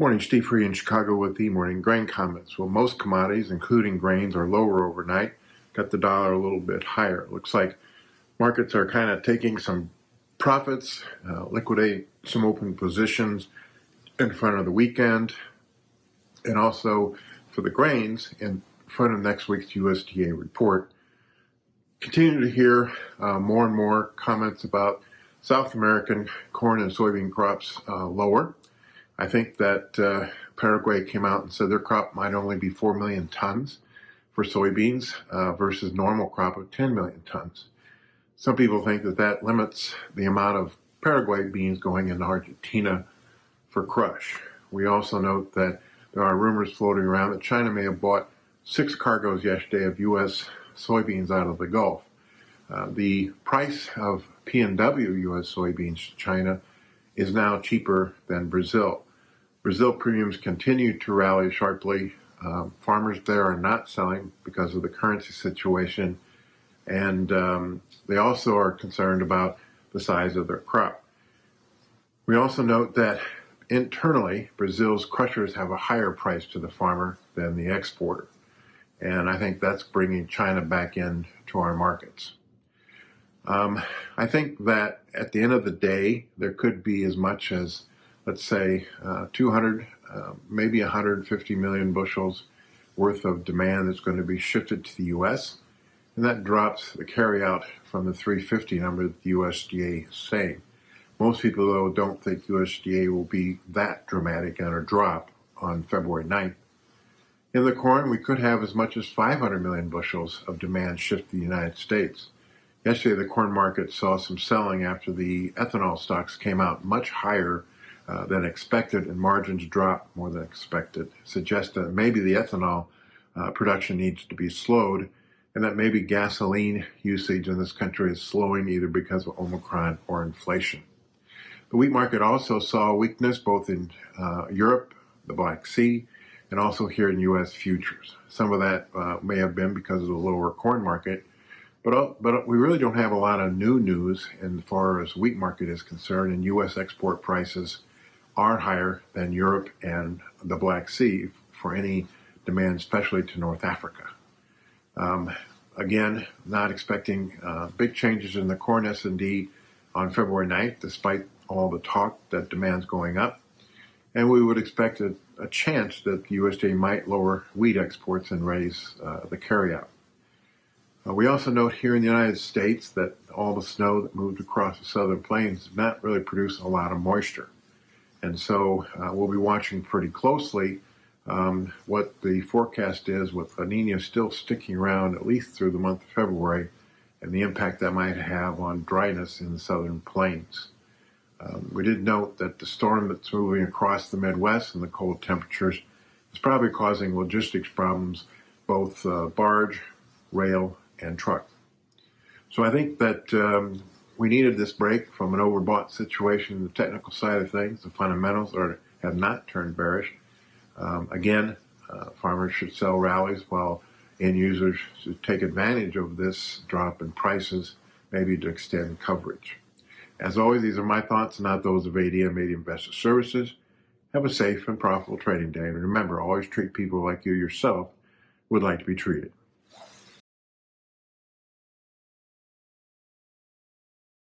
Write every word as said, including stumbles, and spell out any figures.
Morning, Steve Freed in Chicago with the morning grain comments. Well, most commodities, including grains, are lower overnight. Got the dollar a little bit higher. It looks like markets are kind of taking some profits, uh, liquidate some open positions in front of the weekend, and also for the grains in front of next week's U S D A report. Continue to hear uh, more and more comments about South American corn and soybean crops uh, lower. I think that uh, Paraguay came out and said their crop might only be four million tons for soybeans uh, versus normal crop of ten million tons. Some people think that that limits the amount of Paraguay beans going into Argentina for crush. We also note that there are rumors floating around that China may have bought six cargoes yesterday of U S soybeans out of the Gulf. Uh, the price of P N W U S soybeans to China is now cheaper than Brazil. Brazil premiums continue to rally sharply. Um, farmers there are not selling because of the currency situation, and um, they also are concerned about the size of their crop. We also note that internally, Brazil's crushers have a higher price to the farmer than the exporter, and I think that's bringing China back into our markets. Um, I think that at the end of the day, there could be as much as, let's say, uh, two hundred, uh, maybe one hundred fifty million bushels worth of demand that's going to be shifted to the U S, and that drops the carryout from the three fifty number that the U S D A is saying. Most people, though, don't think U S D A will be that dramatic on a drop on February ninth. In the corn, we could have as much as five hundred million bushels of demand shift to the United States. Yesterday, the corn market saw some selling after the ethanol stocks came out much higher uh, than expected, and margins dropped more than expected. Suggests that maybe the ethanol uh, production needs to be slowed, and that maybe gasoline usage in this country is slowing either because of Omicron or inflation. The wheat market also saw weakness both in uh, Europe, the Black Sea, and also here in U S futures. Some of that uh, may have been because of the lower corn market, but, but we really don't have a lot of new news as far as the wheat market is concerned, and U S export prices are higher than Europe and the Black Sea for any demand, especially to North Africa. Um, again, not expecting uh, big changes in the corn S and D on February ninth, despite all the talk that demand's going up. And we would expect a, a chance that the U S D A might lower wheat exports and raise uh, the carryout. Uh, we also note here in the United States that all the snow that moved across the southern plains did not really produce a lot of moisture. And so uh, we'll be watching pretty closely um, what the forecast is with La Nina still sticking around at least through the month of February and the impact that might have on dryness in the southern plains. Um, we did note that the storm that's moving across the Midwest and the cold temperatures is probably causing logistics problems, both uh, barge, rail, and truck. So I think that um, we needed this break from an overbought situation. The technical side of things, the fundamentals are, have not turned bearish. Um, again, uh, farmers should sell rallies while end users should take advantage of this drop in prices, maybe to extend coverage. As always, these are my thoughts, not those of A D M Investor Services. Have a safe and profitable trading day. And remember, always treat people like you yourself would like to be treated.